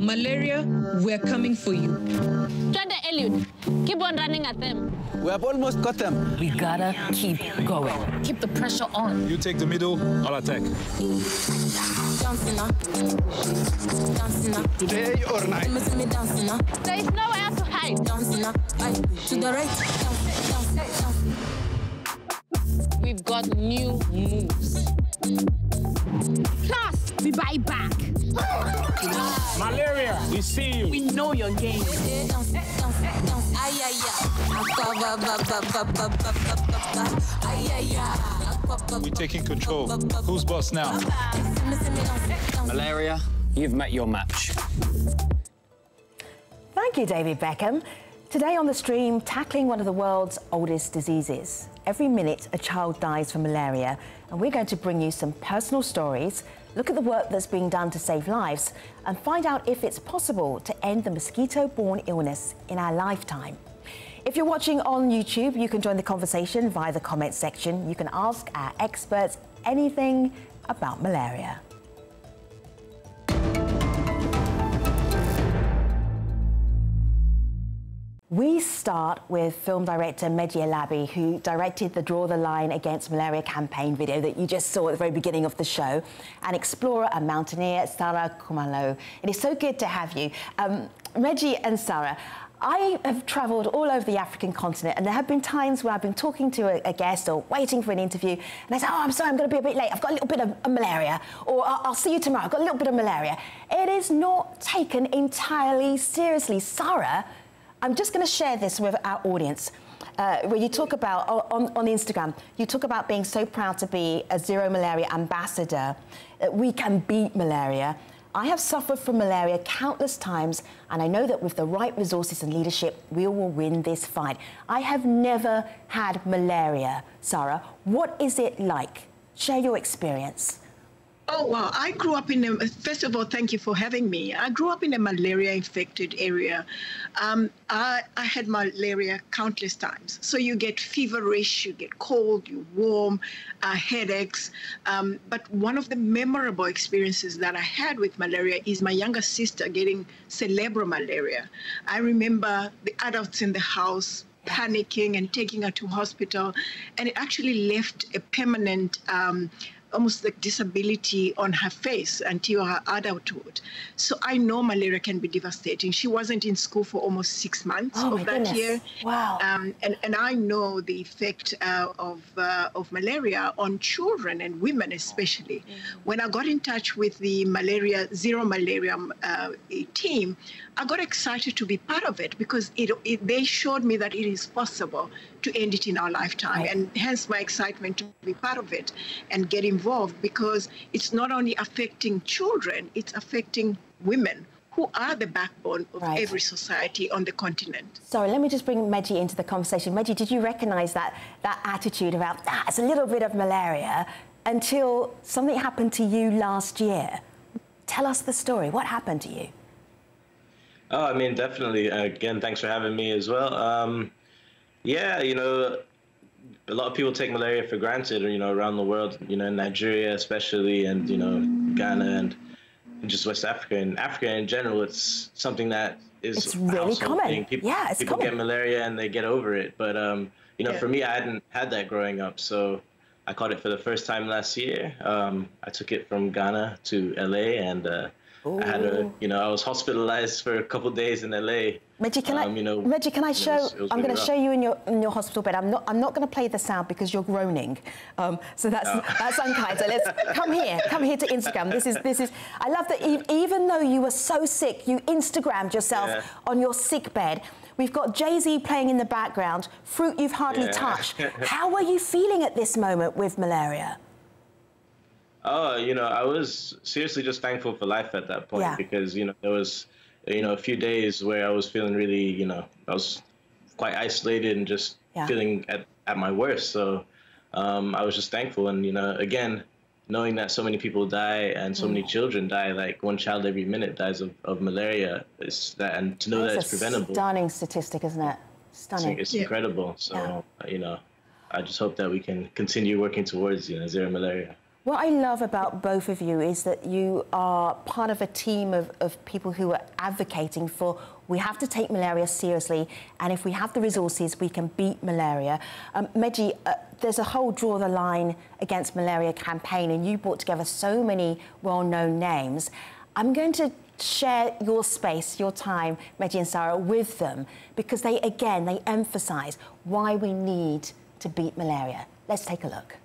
Malaria, we're coming for you. Try the Eliud. Keep on running at them. We have almost got them. We gotta keep going. Keep the pressure on. You take the middle, I'll attack. Today or night. There is nowhere to hide. To the right. We've got new moves. Plus, we buy back. Malaria, we see you. We know your game. We're taking control. Who's boss now? Malaria, you've met your match. Thank you, David Beckham. Today on the stream, tackling one of the world's oldest diseases. Every minute, a child dies from malaria, and we're going to bring you some personal stories, look at the work that's being done to save lives, and find out if it's possible to end the mosquito-borne illness in our lifetime. If you're watching on YouTube, you can join the conversation via the comments section. You can ask our experts anything about malaria. We start with film director Meiji Alibi, who directed the Draw the Line Against Malaria campaign video that you just saw at the very beginning of the show, and explorer and mountaineer Saray Khumalo. It is so good to have you. Meiji and Saray, I have travelled all over the African continent, and there have been times where I've been talking to a guest or waiting for an interview, and I say, oh, I'm sorry, I'm going to be a bit late. I've got a little bit of malaria, or I'll see you tomorrow. I've got a little bit of malaria. It is not taken entirely seriously. Saray, I'm just going to share this with our audience, where you talk about, on Instagram, you talk about being so proud to be a Zero Malaria ambassador. We can beat malaria. I have suffered from malaria countless times, and I know that with the right resources and leadership, we will win this fight. I have never had malaria, Saray. What is it like? Share your experience. Oh, wow. I grew up in a... First of all, thank you for having me. I grew up in a malaria-infected area. I had malaria countless times. So you get feverish, you get cold, you're warm, headaches. But one of the memorable experiences that I had with malaria is my younger sister getting cerebral malaria. I remember the adults in the house panicking and taking her to hospital, and it actually left a permanent... almost like disability on her face until her adulthood. So I know malaria can be devastating. She wasn't in school for almost 6 months of that year. Wow. And I know the effect of malaria on children and women especially. When I got in touch with the Zero Malaria team, I got excited to be part of it because they showed me that it is possible to end it in our lifetime, and hence my excitement to be part of it and get involved, because it's not only affecting children, it's affecting women, who are the backbone of every society on the continent. So let me just bring Meiji into the conversation. Meiji, did you recognise that attitude about it's a little bit of malaria until something happened to you last year? Tell us the story. What happened to you? Oh, I mean, definitely. Again, thanks for having me as well. Yeah, you know, a lot of people take malaria for granted, you know, around the world, you know, in Nigeria especially, and, you know, Ghana and just West Africa. And Africa in general, it's something that is... It's really common. People get malaria and they get over it. But, you know, for me, I hadn't had that growing up. So I caught it for the first time last year. I took it from Ghana to LA, and... I had I was hospitalized for a couple of days in LA. Meiji, can I show? I'm going to show you in your hospital bed. I'm not going to play the sound because you're groaning. So that's unkind. So let's come here to Instagram. This is. I love that even though you were so sick, you Instagrammed yourself on your sick bed. We've got Jay-Z playing in the background. Fruit you've hardly touched. How were you feeling at this moment with malaria? Oh, you know, I was seriously just thankful for life at that point, because, you know, there was, you know, a few days where I was feeling really, you know, I was quite isolated and just feeling at my worst. So I was just thankful. And, you know, again, knowing that so many people die and so many children die, like one child every minute dies of malaria, and to know that it's preventable. Stunning statistic, isn't it? Stunning. It's incredible. So, you know, I just hope that we can continue working towards, you know, zero malaria. What I love about both of you is that you are part of a team of people who are advocating for we have to take malaria seriously, and if we have the resources, we can beat malaria. Meiji, there's a whole Draw the Line Against Malaria campaign, and you brought together so many well-known names. I'm going to share your space, your time, Meiji and Saray, with them, because they, again, they emphasise why we need to beat malaria. Let's take a look.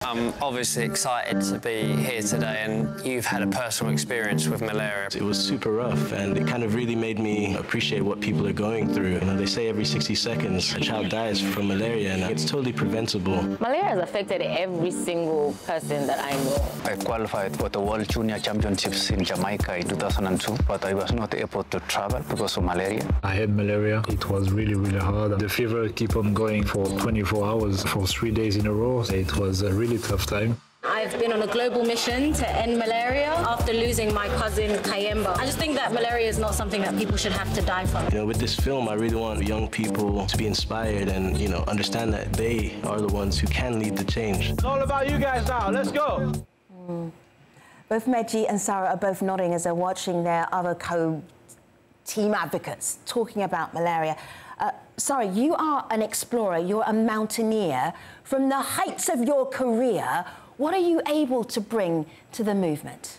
I'm obviously excited to be here today, and you've had a personal experience with malaria. It was super rough, and it kind of really made me appreciate what people are going through. You know, they say every 60 seconds a child dies from malaria, and it's totally preventable. Malaria has affected every single person that I know. I qualified for the World Junior Championships in Jamaica in 2002, but I was not able to travel because of malaria. I had malaria. It was really, really hard. The fever kept on going for 24 hours for 3 days in a row. It was a really tough time. I've been on a global mission to end malaria after losing my cousin Kayemba. I just think that malaria is not something that people should have to die from. You know, with this film, I really want young people to be inspired and, you know, understand that they are the ones who can lead the change. It's all about you guys now. Let's go. Both Meiji and Saray are both nodding as they're watching their other co-team advocates talking about malaria. Saray, you are an explorer, you're a mountaineer. From the heights of your career, what are you able to bring to the movement?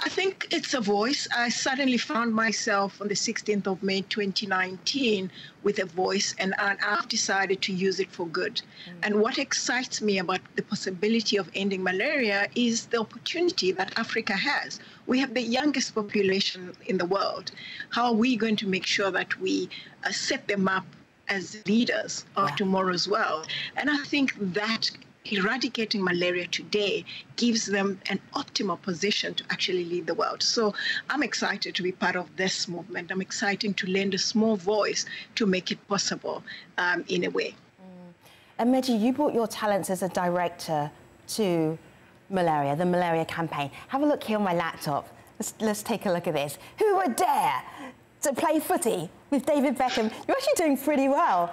I think it's a voice. I suddenly found myself on the 16th of May 2019 with a voice, and I've decided to use it for good. And what excites me about the possibility of ending malaria is the opportunity that Africa has. We have the youngest population in the world. How are we going to make sure that we set them up as leaders of tomorrow's world? And I think that eradicating malaria today gives them an optimal position to actually lead the world. So I'm excited to be part of this movement. I'm excited to lend a small voice to make it possible in a way. And Meiji, you brought your talents as a director to malaria, the malaria campaign. Have a look here on my laptop. Let's take a look at this. Who would dare to play footy with David Beckham? You're actually doing pretty well.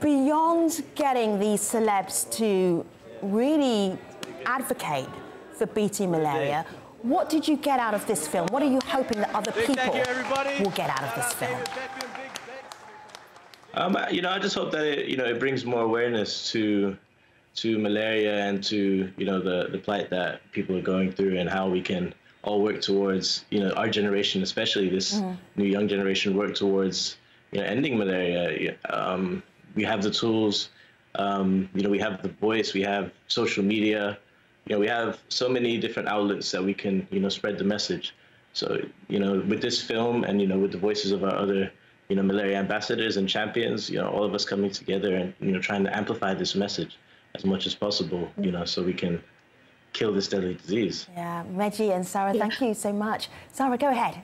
Beyond getting these celebs to really advocate for beating malaria, what did you get out of this film? What are you hoping that other people will get out of this film? You know, I just hope that it, you know, it brings more awareness to malaria and to, you know, the plight that people are going through, and how we can all work towards, you know, our generation, especially this new young generation, work towards, you know, ending malaria. We have the tools, you know, we have the voice, we have social media, you know, we have so many different outlets that we can, you know, spread the message. So, you know, with this film and, you know, with the voices of our other, you know, malaria ambassadors and champions, you know, all of us coming together and, you know, trying to amplify this message as much as possible, you know, so we can kill this deadly disease. Yeah, Meiji and Saray, thank you so much. Saray, go ahead.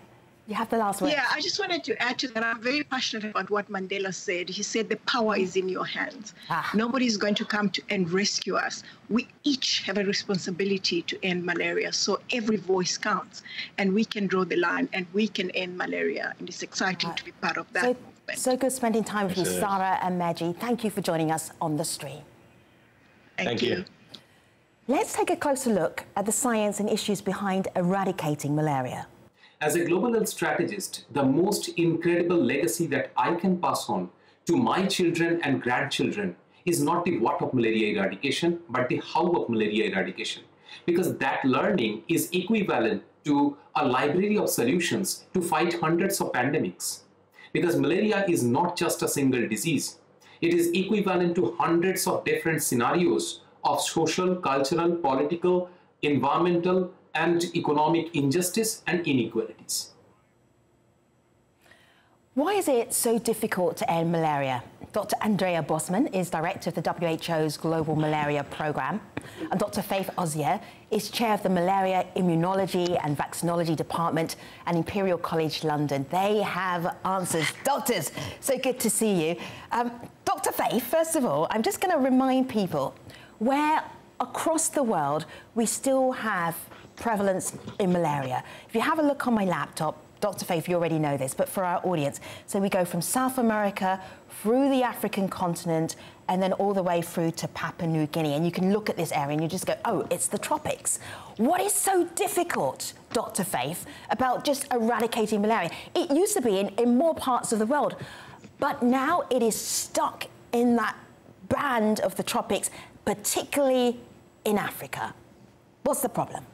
You have the last word. Yeah, I just wanted to add to that. I'm very passionate about what Mandela said. He said, the power is in your hands. Nobody's going to come and rescue us. We each have a responsibility to end malaria. So every voice counts, and we can draw the line, and we can end malaria. And it's exciting to be part of that movement. So good spending time with you, Saray and Meiji. Thank you for joining us on the stream. Thank you. Let's take a closer look at the science and issues behind eradicating malaria. As a global health strategist, the most incredible legacy that I can pass on to my children and grandchildren is not the what of malaria eradication, but the how of malaria eradication. Because that learning is equivalent to a library of solutions to fight hundreds of pandemics. Because malaria is not just a single disease. It is equivalent to hundreds of different scenarios of social, cultural, political, environmental, and economic injustice and inequalities. Why is it so difficult to end malaria? Dr. Andrea Bosman is director of the WHO's Global Malaria Programme, and Dr. Faith Osier is chair of the Malaria Immunology and Vaccinology Department at Imperial College London. They have answers. Doctors, so good to see you. Dr. Faith, first of all, I'm just going to remind people where across the world we still have prevalence in malaria. If you have a look on my laptop, Dr. Faith, you already know this, but for our audience. So we go from South America, through the African continent, and then all the way through to Papua New Guinea. And you can look at this area and you just go, oh, it's the tropics. What is so difficult, Dr. Faith, about just eradicating malaria? It used to be in more parts of the world, but now it is stuck in that band of the tropics, particularly in Africa. What's the problem?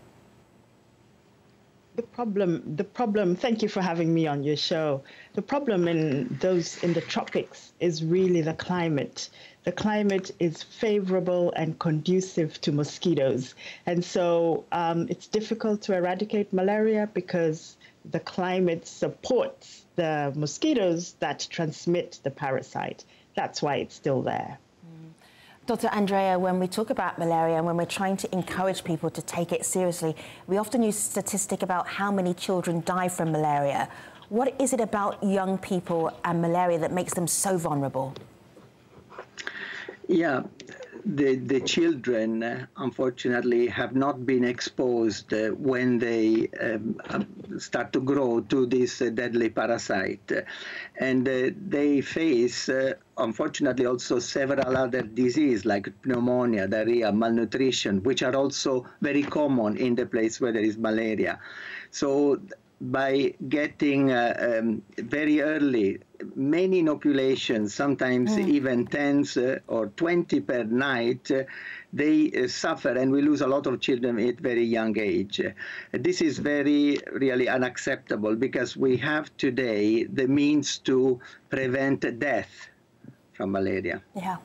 The problem, thank you for having me on your show. The problem in those in the tropics is really the climate. The climate is favorable and conducive to mosquitoes. And so it's difficult to eradicate malaria because the climate supports the mosquitoes that transmit the parasite. That's why it's still there. Dr. Andrea, when we talk about malaria and when we're trying to encourage people to take it seriously, we often use statistic about how many children die from malaria. What is it about young people and malaria that makes them so vulnerable? Yeah, the children, unfortunately, have not been exposed when they start to grow to this deadly parasite. And they face, unfortunately, also several other diseases like pneumonia, diarrhea, malnutrition, which are also very common in the place where there is malaria. So by getting very early many inoculations, sometimes even 10s or 20 per night, they suffer, and we lose a lot of children at very young age. This is really unacceptable because we have today the means to prevent death from malaria. Yeah.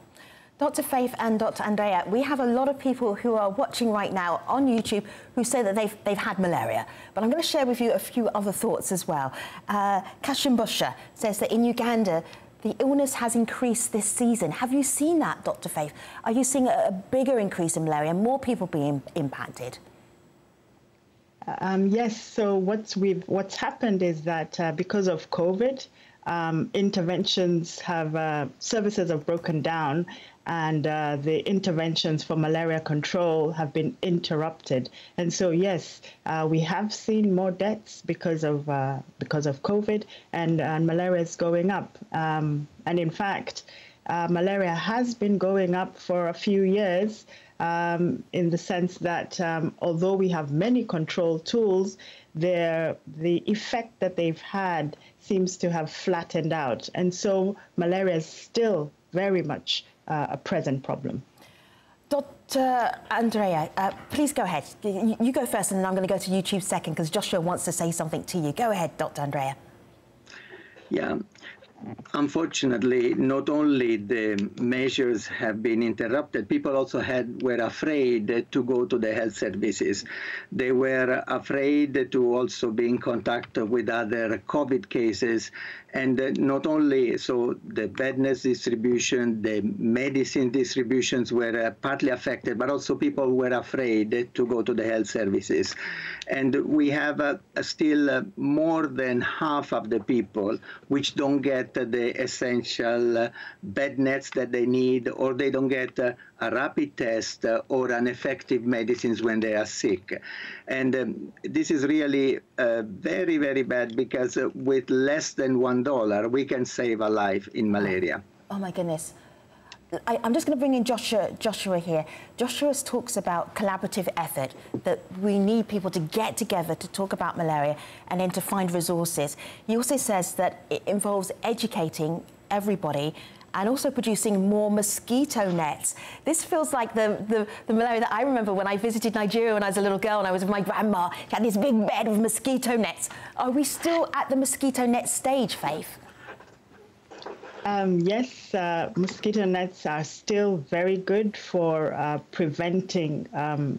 Dr. Faith and Dr. Andrea, we have a lot of people who are watching right now on YouTube who say that they've had malaria. But I'm going to share with you a few other thoughts as well. Kashimbusha says that in Uganda, the illness has increased this season. Have you seen that, Dr. Faith? Are you seeing a bigger increase in malaria, more people being impacted? Yes. So what's happened is that because of COVID, interventions have, services have broken down, and the interventions for malaria control have been interrupted. And so, yes, we have seen more deaths because of COVID, and malaria is going up. And in fact, malaria has been going up for a few years in the sense that although we have many control tools, the effect that they've had seems to have flattened out. And so malaria is still very much a present problem. Dr. Andrea, please go ahead. You go first, and then I'm going to go to YouTube second, because Joshua wants to say something to you. Go ahead, Dr. Andrea. Yeah. Unfortunately, not only the measures have been interrupted, people also were afraid to go to the health services. They were afraid to also be in contact with other COVID cases. And not only, so the bedness distribution, the medicine distributions were partly affected, but also people were afraid to go to the health services. And we have still more than half of the people which don't get the essential bed nets that they need, or they don't get a rapid test or an effective medicines when they are sick. And this is really very, very bad, because with less than $1, we can save a life in malaria. Oh my goodness. I'm just going to bring in Joshua here. Joshua talks about collaborative effort, that we need people to get together to talk about malaria and then to find resources. He also says that it involves educating everybody and also producing more mosquito nets. This feels like the malaria that I remember when I visited Nigeria when I was a little girl and I was with my grandma. She had this big bed of mosquito nets. Are we still at the mosquito net stage, Faith? Yes, mosquito nets are still very good for preventing,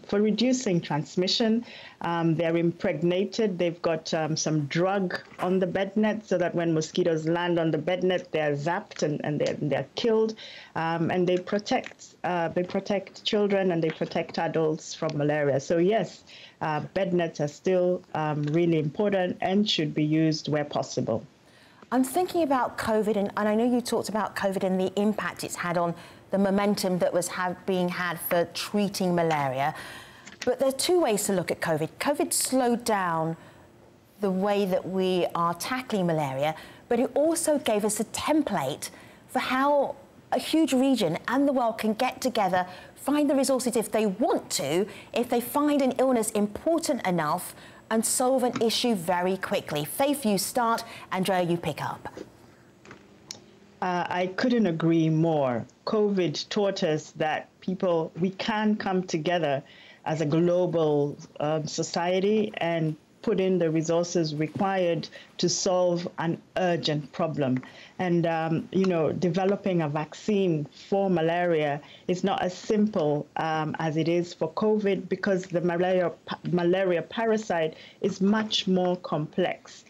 for reducing transmission. They're impregnated. They've got some drug on the bed net so that when mosquitoes land on the bed net, they're zapped and they're killed. And they protect children and they protect adults from malaria. So yes, bed nets are still really important and should be used where possible. I'm thinking about COVID, and I know you talked about COVID and the impact it's had on the momentum that was being had for treating malaria. But there are two ways to look at COVID. COVID slowed down the way that we are tackling malaria, but it also gave us a template for how a huge region and the world can get together, find the resources if they want to, if they find an illness important enough, and solve an issue very quickly. Faith, you start. Andrea, you pick up. I couldn't agree more. COVID taught us that we can come together as a global society and put in the resources required to solve an urgent problem. And, you know, developing a vaccine for malaria is not as simple as it is for COVID, because the malaria parasite is much more complex.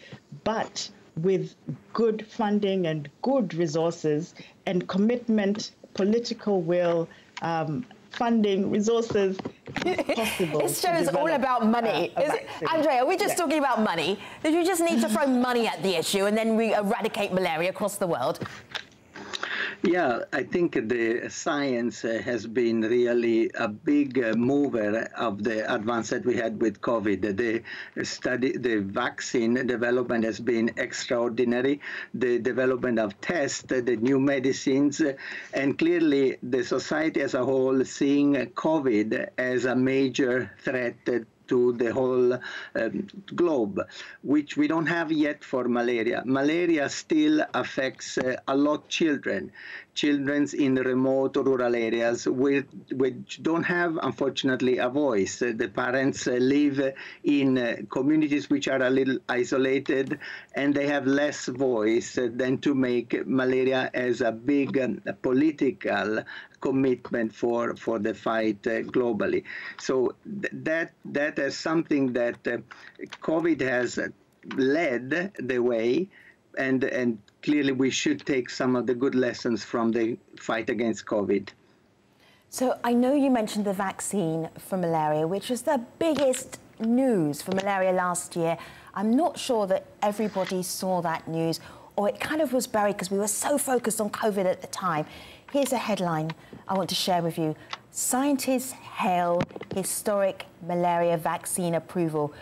But with good funding and good resources and commitment, political will, funding, resources, it's possible. This show is all about money. Andrea, we're just talking about money. Did you just need to throw money at the issue and then we eradicate malaria across the world? Yeah, I think the science has been really a big mover of the advance that we had with COVID. The vaccine development has been extraordinary. The development of tests, the new medicines, and clearly the society as a whole seeing COVID as a major threat to the whole globe, which we don't have yet for malaria. Malaria still affects a lot of children in remote rural areas which don't have, unfortunately, a voice. The parents live in communities which are a little isolated, and they have less voice than to make malaria as a big political commitment for the fight globally. So that is something that COVID has led the way, and clearly we should take some of the good lessons from the fight against COVID. So I know you mentioned the vaccine for malaria, which was the biggest news for malaria last year. I'm not sure that everybody saw that news, or it kind of was buried because we were so focused on COVID at the time. Here's a headline I want to share with you. Scientists hail historic malaria vaccine approval,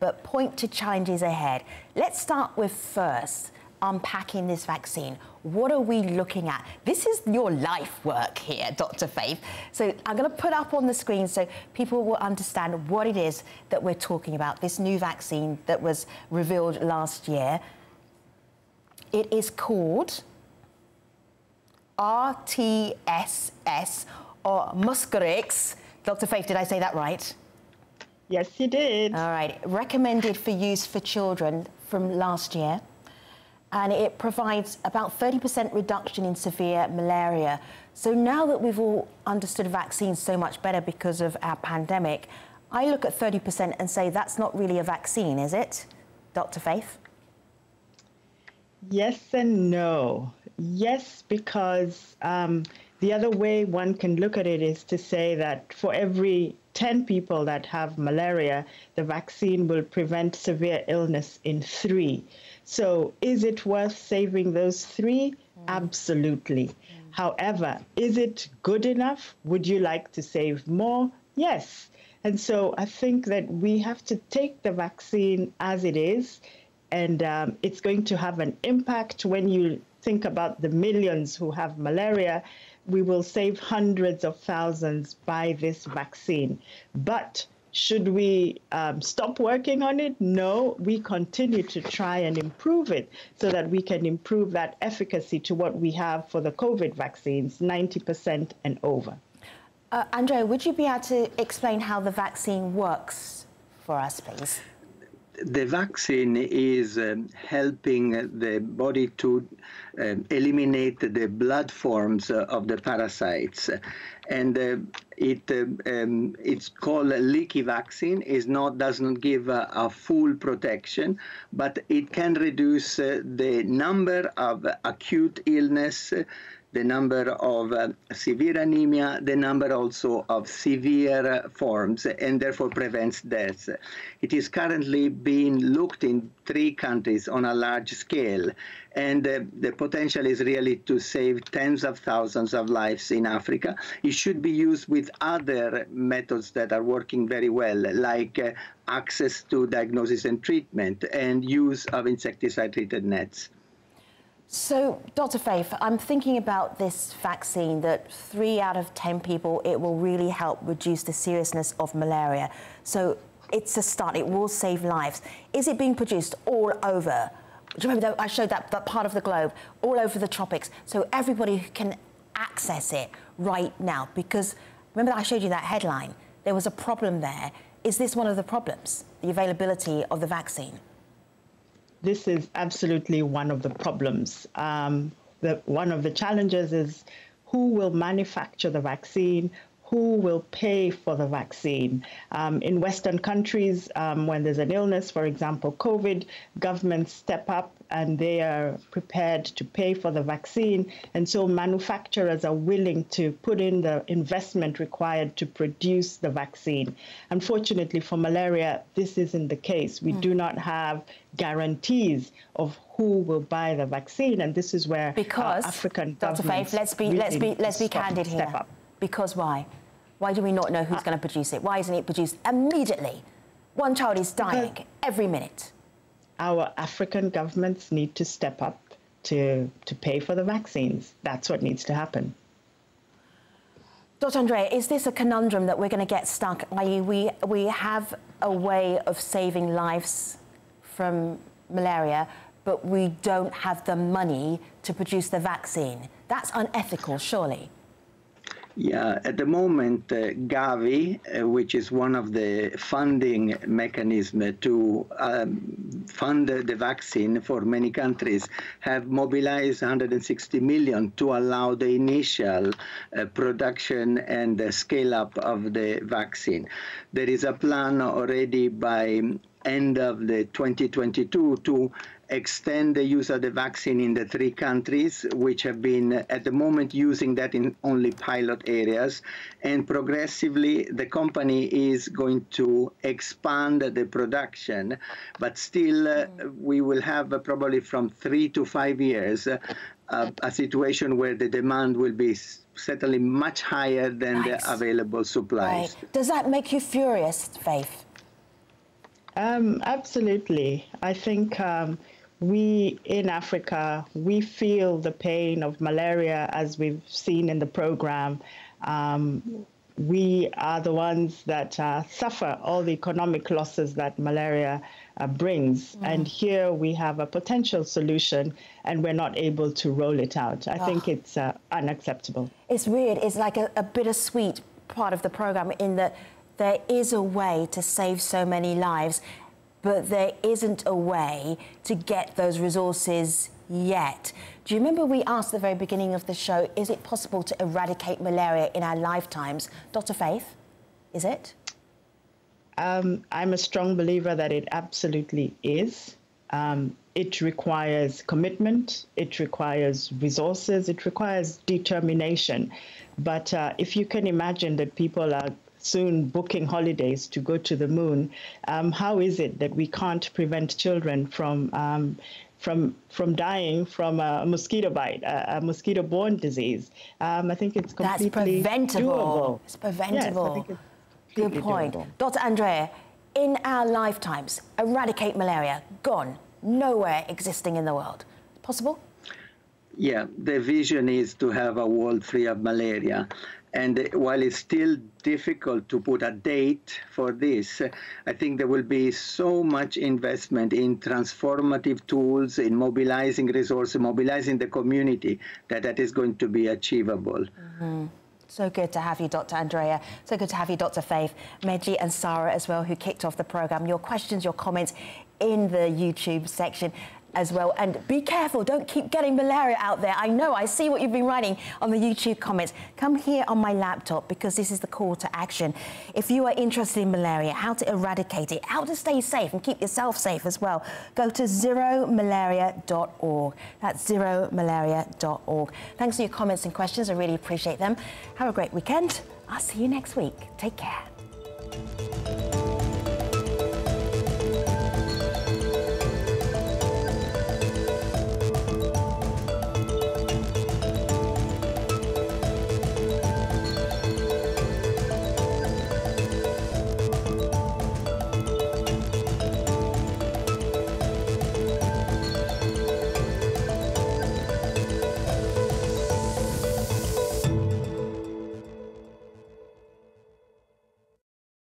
but point to challenges ahead. Let's start with first unpacking this vaccine. What are we looking at? This is your life work here, Dr. Faith. So I'm going to put up on the screen so people will understand what it is that we're talking about, this new vaccine that was revealed last year. It is called RTS,S, or Mosquirix. Dr. Faith, did I say that right? Yes, you did. All right. Recommended for use for children from last year. And it provides about 30% reduction in severe malaria. So now that we've all understood vaccines so much better because of our pandemic, I look at 30% and say that's not really a vaccine, is it, Dr. Faith? Yes and no. Yes, because the other way one can look at it is to say that for every 10 people that have malaria, the vaccine will prevent severe illness in 3. So is it worth saving those 3? Absolutely. However, is it good enough? Would you like to save more? Yes. And so I think that we have to take the vaccine as it is, and it's going to have an impact. When you think about the millions who have malaria, we will save hundreds of thousands by this vaccine. But should we stop working on it? No, we continue to try and improve it so that we can improve that efficacy to what we have for the COVID vaccines, 90% and over. Andrea, would you be able to explain how the vaccine works for us, please? The vaccine is helping the body to eliminate the blood forms of the parasites, and it's called a leaky vaccine. Does not give a full protection, but it can reduce the number of acute illness, the number of severe anemia, the number also of severe forms, and therefore prevents death. It is currently being looked in 3 countries on a large scale, and the potential is really to save tens of thousands of lives in Africa. It should be used with other methods that are working very well, like access to diagnosis and treatment and use of insecticide-treated nets. So, Dr. Faith, I'm thinking about this vaccine that 3 out of 10 people, it will really help reduce the seriousness of malaria. So it's a start. It will save lives. Is it being produced all over? Do you remember I showed that part of the globe, all over the tropics, so everybody can access it right now? Because remember I showed you that headline? There was a problem there. Is this one of the problems, the availability of the vaccine? This is absolutely one of the problems. One of the challenges is who will manufacture the vaccine, who will pay for the vaccine. In Western countries, when there's an illness, for example, COVID, governments step up and they are prepared to pay for the vaccine. And so manufacturers are willing to put in the investment required to produce the vaccine. Unfortunately, for malaria, this isn't the case. We do not have guarantees of who will buy the vaccine. And this is where African governments, Dr. Faith, let's be candid here. Step up. Because why? Why do we not know who's going to produce it? Why isn't it produced immediately? One child is dying every minute. Our African governments need to step up to pay for the vaccines. That's what needs to happen. Dr. Andrea, is this a conundrum that we're going to get stuck? I.e., we have a way of saving lives from malaria, but we don't have the money to produce the vaccine. That's unethical, surely. Yeah, at the moment, Gavi, which is one of the funding mechanisms to fund the vaccine for many countries, have mobilized 160 million to allow the initial production and scale-up of the vaccine. There is a plan already by end of the 2022 to extend the use of the vaccine in the 3 countries, which have been at the moment using that in only pilot areas. And progressively, the company is going to expand the production, but still we will have probably from 3 to 5 years a situation where the demand will be certainly much higher than the available supplies. Right. Does that make you furious, Faith? Absolutely. I think we in Africa, we feel the pain of malaria, as we've seen in the program. We are the ones that suffer all the economic losses that malaria brings. And here we have a potential solution and we're not able to roll it out. I think it's unacceptable. It's weird. It's like a bittersweet part of the program in that there is a way to save so many lives, but there isn't a way to get those resources yet. Do you remember we asked at the very beginning of the show, is it possible to eradicate malaria in our lifetimes? Dr. Faith, is it? I'm a strong believer that it absolutely is. It requires commitment, it requires resources, it requires determination. But if you can imagine that people are soon booking holidays to go to the moon, how is it that we can't prevent children from dying from a mosquito bite, a mosquito-borne disease? I think it's completely doable. It's preventable. Yes, I think it's completely doable. Dr. Andrea, in our lifetimes, eradicate malaria, gone, nowhere existing in the world. Possible? Yeah, the vision is to have a world free of malaria. And while it's still difficult to put a date for this, I think there will be so much investment in transformative tools, in mobilizing resources, mobilizing the community, that is going to be achievable. So good to have you, Dr. Andrea. So good to have you, Dr. Faith, Meiji and Sarah as well, who kicked off the program. Your questions, your comments in the YouTube section. as well. And be careful, don't keep getting malaria out there. I know, I see what you've been writing on the YouTube comments. Come here on my laptop, because this is the call to action. If you are interested in malaria, how to eradicate it, how to stay safe and keep yourself safe as well, go to zeromalaria.org. That's zeromalaria.org. Thanks for your comments and questions. I really appreciate them. Have a great weekend. I'll see you next week. Take care.